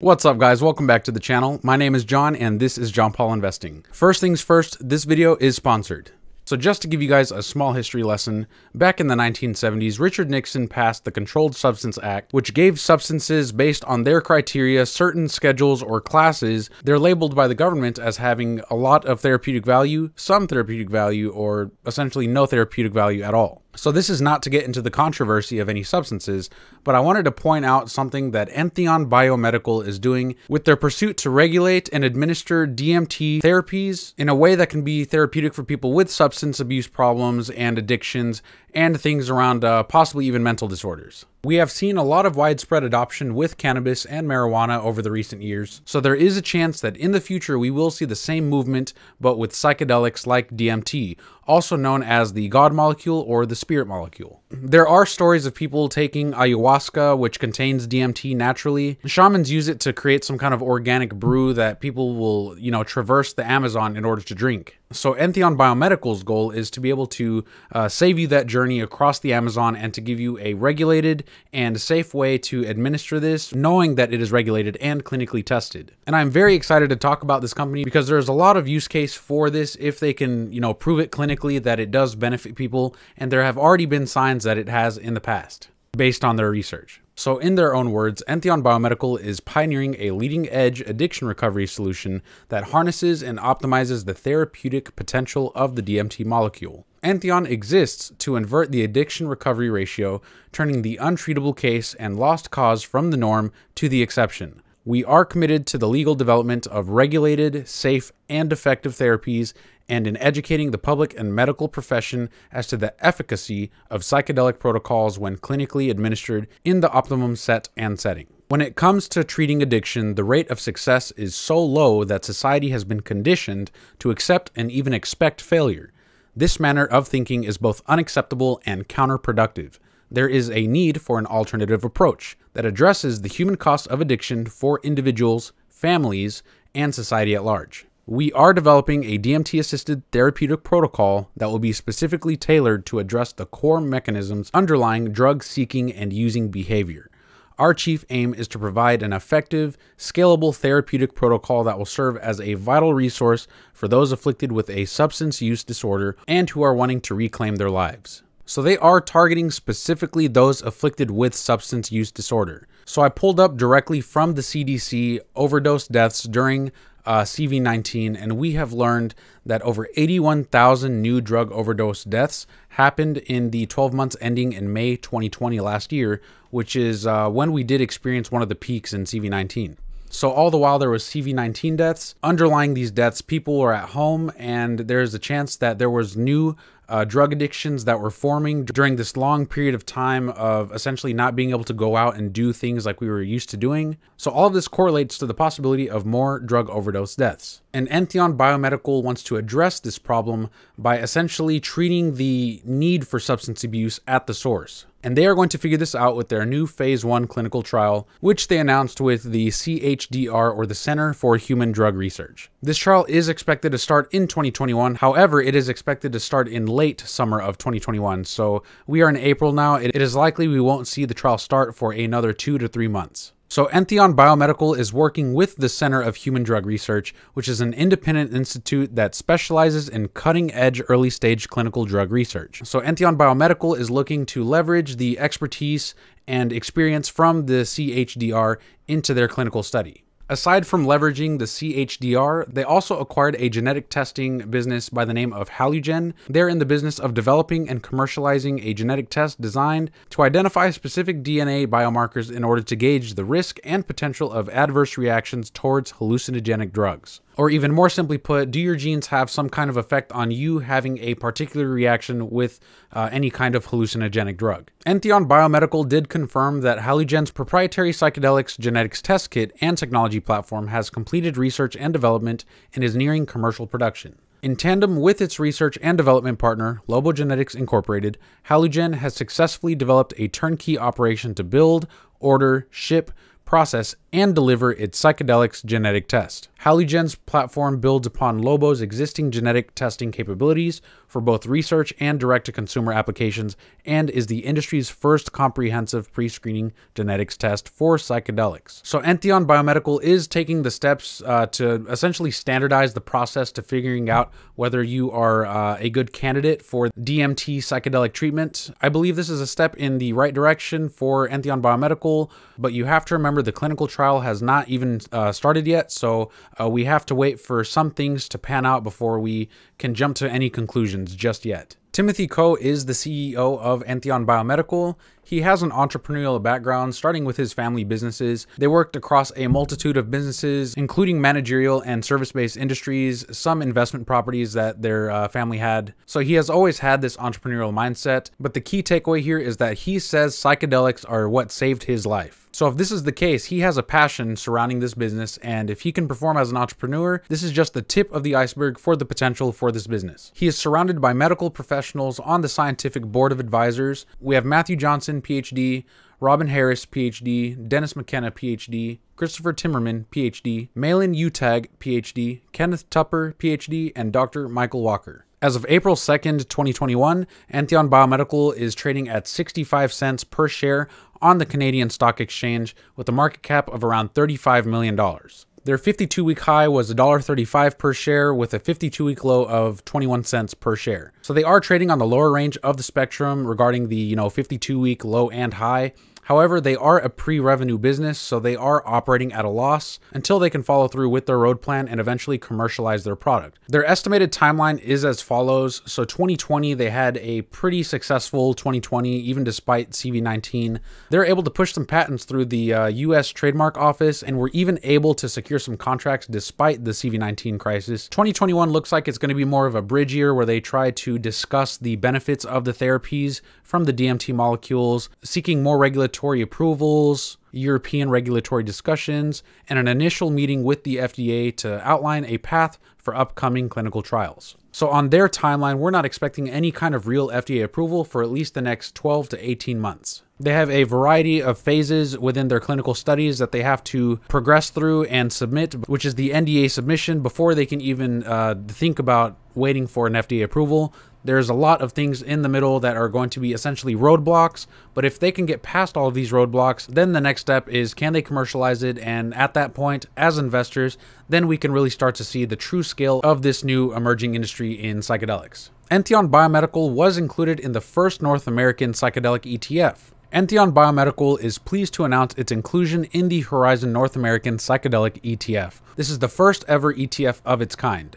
What's up, guys? Welcome back to the channel. My name is John and this is John Paul Investing. First things first, this video is sponsored. So just to give you guys a small history lesson, back in the 1970s, Richard Nixon passed the Controlled Substance Act, which gave substances based on their criteria certain schedules or classes. They're labeled by the government as having a lot of therapeutic value, some therapeutic value, or essentially no therapeutic value at all. So this is not to get into the controversy of any substances, but I wanted to point out something that Entheon Biomedical is doing with their pursuit to regulate and administer DMT therapies in a way that can be therapeutic for people with substance abuse problems and addictions and things around possibly even mental disorders. We have seen a lot of widespread adoption with cannabis and marijuana over the recent years, so there is a chance that in the future we will see the same movement but with psychedelics like DMT, also known as the God molecule or the spirit molecule. There are stories of people taking ayahuasca, which contains DMT naturally. Shamans use it to create some kind of organic brew that people will, traverse the Amazon in order to drink. So Entheon Biomedical's goal is to be able to save you that journey across the Amazon and to give you a regulated and safe way to administer this, knowing that it is regulated and clinically tested. And I'm very excited to talk about this company because there's a lot of use case for this if they can, prove it clinically that it does benefit people, and there have already been signs that it has in the past based on their research. So in their own words, Entheon Biomedical is pioneering a leading-edge addiction recovery solution that harnesses and optimizes the therapeutic potential of the DMT molecule. Entheon exists to invert the addiction recovery ratio, turning the untreatable case and lost cause from the norm to the exception. We are committed to the legal development of regulated, safe, and effective therapies, and in educating the public and medical profession as to the efficacy of psychedelic protocols when clinically administered in the optimum set and setting. When it comes to treating addiction, the rate of success is so low that society has been conditioned to accept and even expect failure. This manner of thinking is both unacceptable and counterproductive. There is a need for an alternative approach that addresses the human cost of addiction for individuals, families, and society at large. We are developing a DMT-assisted therapeutic protocol that will be specifically tailored to address the core mechanisms underlying drug-seeking and using behavior. Our chief aim is to provide an effective, scalable therapeutic protocol that will serve as a vital resource for those afflicted with a substance use disorder and who are wanting to reclaim their lives. So they are targeting specifically those afflicted with substance use disorder. So I pulled up directly from the CDC overdose deaths during CV19, and we have learned that over 81,000 new drug overdose deaths happened in the 12 months ending in May 2020 last year, which is when we did experience one of the peaks in CV19. So all the while there was CV19 deaths. Underlying these deaths, people were at home, and there's a chance that there was new drug addictions that were forming during this long period of time of essentially not being able to go out and do things like we were used to doing. So all of this correlates to the possibility of more drug overdose deaths. And Entheon Biomedical wants to address this problem by essentially treating the need for substance abuse at the source. And they are going to figure this out with their new phase 1 clinical trial, which they announced with the CHDR, or the Center for Human Drug Research. This trial is expected to start in 2021. However, it is expected to start in late summer of 2021. So we are in April now. It is likely we won't see the trial start for another 2 to 3 months. So Entheon Biomedical is working with the Center of Human Drug Research, which is an independent institute that specializes in cutting-edge early-stage clinical drug research. So Entheon Biomedical is looking to leverage the expertise and experience from the CHDR into their clinical study. Aside from leveraging the CHDR, they also acquired a genetic testing business by the name of HaluGen. They're in the business of developing and commercializing a genetic test designed to identify specific DNA biomarkers in order to gauge the risk and potential of adverse reactions towards hallucinogenic drugs. Or even more simply put, do your genes have some kind of effect on you having a particular reaction with any kind of hallucinogenic drug? Entheon Biomedical did confirm that HaluGen's proprietary psychedelics genetics test kit and technology platform has completed research and development and is nearing commercial production. In tandem with its research and development partner, Lobo Genetics Incorporated, HaluGen has successfully developed a turnkey operation to build, order, ship, process, and deliver its psychedelics genetic test. HaluGen's platform builds upon Lobo's existing genetic testing capabilities for both research and direct-to-consumer applications, and is the industry's first comprehensive pre-screening genetics test for psychedelics. So Entheon Biomedical is taking the steps to essentially standardize the process to figuring out whether you are a good candidate for DMT psychedelic treatment. I believe this is a step in the right direction for Entheon Biomedical, but you have to remember the clinical trial has not even started yet, so we have to wait for some things to pan out before we can jump to any conclusions just yet. Timothy Coe is the CEO of Entheon Biomedical. He has an entrepreneurial background, starting with his family businesses. They worked across a multitude of businesses, including managerial and service-based industries, some investment properties that their family had. So he has always had this entrepreneurial mindset, but the key takeaway here is that he says psychedelics are what saved his life. So if this is the case, he has a passion surrounding this business, and if he can perform as an entrepreneur, this is just the tip of the iceberg for the potential for this business. He is surrounded by medical professionals on the scientific board of advisors. We have Matthew Johnson, PhD, Robin Harris, PhD, Dennis McKenna, PhD, Christopher Timmerman, PhD, Malin Utag, PhD, Kenneth Tupper, PhD, and Dr. Michael Walker. As of April 2nd, 2021, Entheon Biomedical is trading at 65 cents per share on the Canadian Stock Exchange with a market cap of around $35 million. Their 52-week high was $1.35 per share with a 52-week low of 21 cents per share. So they are trading on the lower range of the spectrum regarding the 52-week low and high. However, they are a pre-revenue business, so they are operating at a loss until they can follow through with their road plan and eventually commercialize their product. Their estimated timeline is as follows. So 2020, they had a pretty successful 2020, even despite CV19. They're able to push some patents through the US Trademark Office and were even able to secure some contracts despite the CV19 crisis. 2021 looks like it's going to be more of a bridge year where they try to discuss the benefits of the therapies from the DMT molecules, seeking more regulatory approvals, European regulatory discussions, and an initial meeting with the FDA to outline a path for upcoming clinical trials. So on their timeline, we're not expecting any kind of real FDA approval for at least the next 12 to 18 months. They have a variety of phases within their clinical studies that they have to progress through and submit, which is the NDA submission, before they can even think about waiting for an FDA approval. There's a lot of things in the middle that are going to be essentially roadblocks, but if they can get past all of these roadblocks, then the next step is, can they commercialize it? And at that point, as investors, then we can really start to see the true scale of this new emerging industry in psychedelics. Entheon Biomedical was included in the first North American psychedelic ETF. Entheon Biomedical is pleased to announce its inclusion in the Horizon North American Psychedelic ETF. This is the first ever ETF of its kind.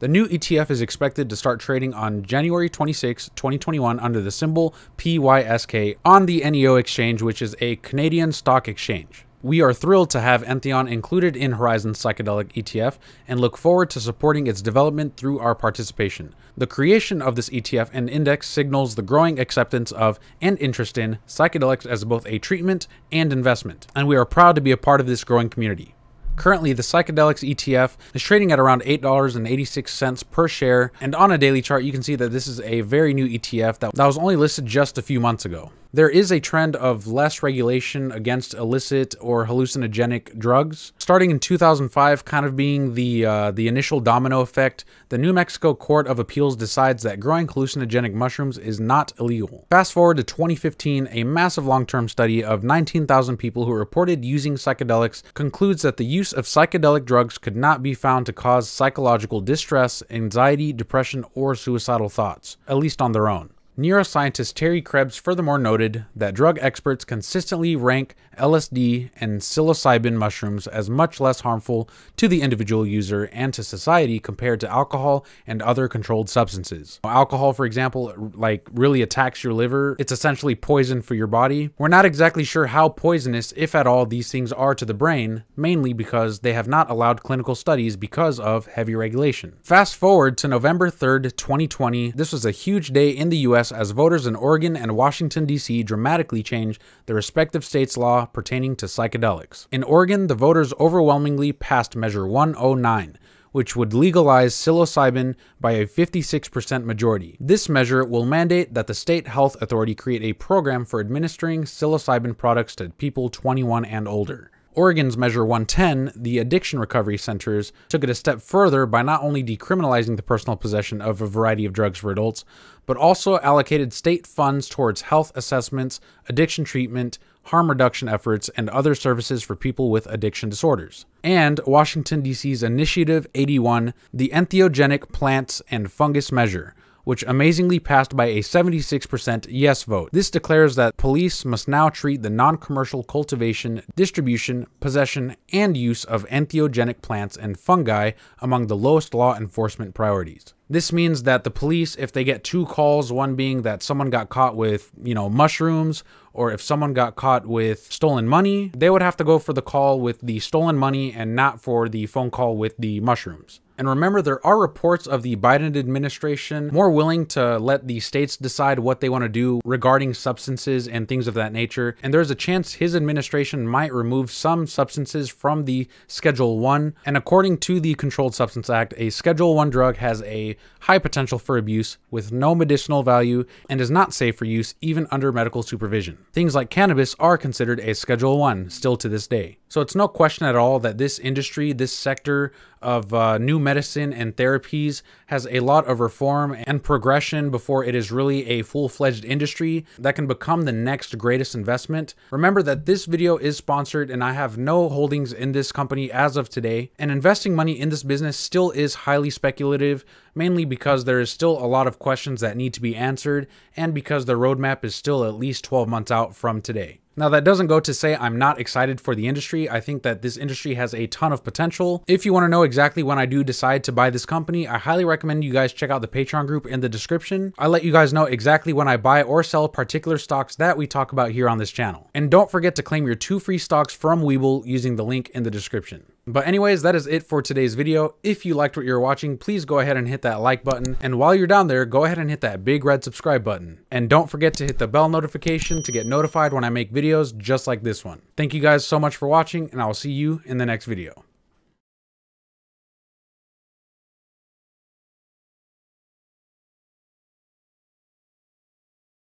The new ETF is expected to start trading on January 26, 2021 under the symbol PYSK on the NEO exchange, which is a Canadian stock exchange. We are thrilled to have Entheon included in Horizon's Psychedelic ETF and look forward to supporting its development through our participation. The creation of this ETF and index signals the growing acceptance of and interest in psychedelics as both a treatment and investment, and we are proud to be a part of this growing community. Currently, the Psychedelics ETF is trading at around $8.86 per share, and on a daily chart, you can see that this is a very new ETF that was only listed just a few months ago. There is a trend of less regulation against illicit or hallucinogenic drugs. Starting in 2005, kind of being the initial domino effect, the New Mexico Court of Appeals decides that growing hallucinogenic mushrooms is not illegal. Fast forward to 2015, a massive long-term study of 19,000 people who reported using psychedelics concludes that the use of psychedelic drugs could not be found to cause psychological distress, anxiety, depression, or suicidal thoughts, at least on their own. Neuroscientist Terry Krebs furthermore noted that drug experts consistently rank LSD and psilocybin mushrooms as much less harmful to the individual user and to society compared to alcohol and other controlled substances. Alcohol, for example, really attacks your liver. It's essentially poison for your body. We're not exactly sure how poisonous, if at all, these things are to the brain, mainly because they have not allowed clinical studies because of heavy regulation. Fast forward to November 3rd, 2020. This was a huge day in the US as voters in Oregon and Washington, D.C. dramatically changed their respective states' law pertaining to psychedelics. In Oregon, the voters overwhelmingly passed Measure 109, which would legalize psilocybin by a 56% majority. This measure will mandate that the state health authority create a program for administering psilocybin products to people 21 and older. Oregon's Measure 110, the addiction recovery centers took it a step further by not only decriminalizing the personal possession of a variety of drugs for adults, but also allocated state funds towards health assessments, addiction treatment, harm reduction efforts, and other services for people with addiction disorders. And Washington, D.C.'s Initiative 81, the Entheogenic Plants and Fungus Measure, which amazingly passed by a 76% yes vote. This declares that police must now treat the non-commercial cultivation, distribution, possession, and use of entheogenic plants and fungi among the lowest law enforcement priorities. This means that the police, if they get two calls, one being that someone got caught with, mushrooms, or if someone got caught with stolen money, they would have to go for the call with the stolen money and not for the phone call with the mushrooms. And remember, there are reports of the Biden administration more willing to let the states decide what they want to do regarding substances and things of that nature. And there's a chance his administration might remove some substances from the Schedule 1. And according to the Controlled Substance Act, a Schedule 1 drug has a high potential for abuse with no medicinal value and is not safe for use even under medical supervision. Things like cannabis are considered a Schedule 1 still to this day. So it's no question at all that this industry, this sector of new medicine and therapies has a lot of reform and progression before it is really a full-fledged industry that can become the next greatest investment. Remember that this video is sponsored and I have no holdings in this company as of today, and investing money in this business still is highly speculative, mainly because there is still a lot of questions that need to be answered and because the roadmap is still at least 12 months out from today. Now, that doesn't go to say I'm not excited for the industry. I think that this industry has a ton of potential. If you want to know exactly when I do decide to buy this company, I highly recommend you guys check out the Patreon group in the description. I let you guys know exactly when I buy or sell particular stocks that we talk about here on this channel. And don't forget to claim your 2 free stocks from Webull using the link in the description. But anyways, that is it for today's video. If you liked what you're watching, please go ahead and hit that like button. And while you're down there, go ahead and hit that big red subscribe button. And don't forget to hit the bell notification to get notified when I make videos just like this one. Thank you guys so much for watching, and I will see you in the next video.